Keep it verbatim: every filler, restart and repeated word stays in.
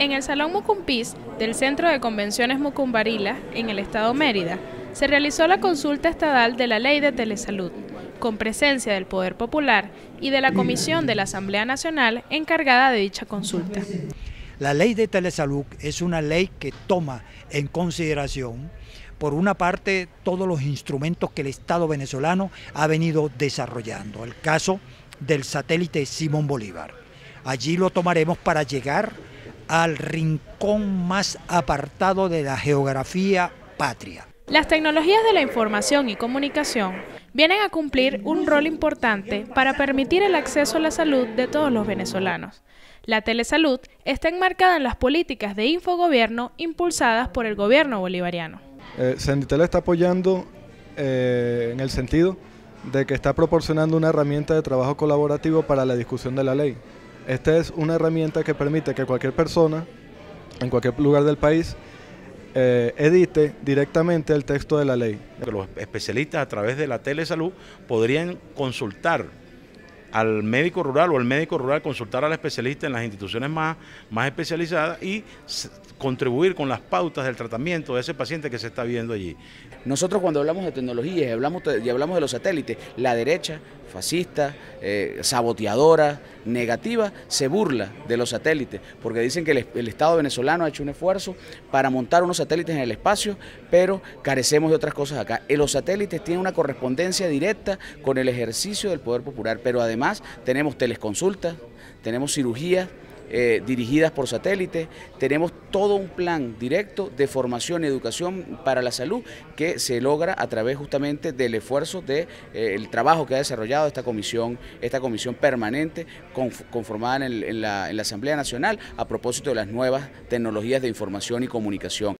En el Salón Mucumpiz del Centro de Convenciones Mucumbarila, en el Estado Mérida, se realizó la consulta estatal de la Ley de Telesalud, con presencia del Poder Popular y de la Comisión de la Asamblea Nacional encargada de dicha consulta. La Ley de Telesalud es una ley que toma en consideración, por una parte, todos los instrumentos que el Estado venezolano ha venido desarrollando. El caso del satélite Simón Bolívar. Allí lo tomaremos para llegar al rincón más apartado de la geografía patria. Las tecnologías de la información y comunicación vienen a cumplir un rol importante para permitir el acceso a la salud de todos los venezolanos. La telesalud está enmarcada en las políticas de infogobierno impulsadas por el gobierno bolivariano. Eh, Cenditel está apoyando eh, en el sentido de que está proporcionando una herramienta de trabajo colaborativo para la discusión de la ley. Esta es una herramienta que permite que cualquier persona, en cualquier lugar del país, Eh, edite directamente el texto de la ley. Los especialistas a través de la telesalud podrían consultar al médico rural o el médico rural consultar al especialista en las instituciones más, más especializadas y contribuir con las pautas del tratamiento de ese paciente que se está viendo allí. Nosotros cuando hablamos de tecnologías y hablamos, y hablamos de los satélites, la derecha fascista, eh, saboteadora, negativa, se burla de los satélites, porque dicen que el, el Estado venezolano ha hecho un esfuerzo para montar unos satélites en el espacio, pero carecemos de otras cosas acá. Los satélites tienen una correspondencia directa con el ejercicio del poder popular, pero además tenemos teleconsultas, tenemos cirugías Eh, dirigidas por satélite, tenemos todo un plan directo de formación y educación para la salud que se logra a través justamente del esfuerzo del de, eh, trabajo que ha desarrollado esta comisión, esta comisión permanente conformada en, el, en, la, en la Asamblea Nacional a propósito de las nuevas tecnologías de información y comunicación.